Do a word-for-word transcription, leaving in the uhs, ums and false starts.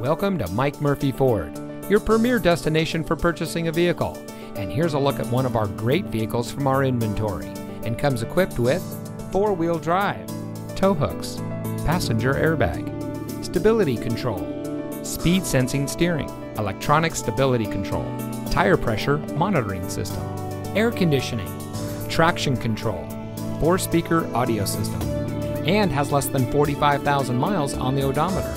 Welcome to Mike Murphy Ford, your premier destination for purchasing a vehicle. And here's a look at one of our great vehicles from our inventory, and comes equipped with four-wheel drive, tow hooks, passenger airbag, stability control, speed sensing steering, electronic stability control, tire pressure monitoring system, air conditioning, traction control, four-speaker audio system, and has less than forty-five thousand miles on the odometer.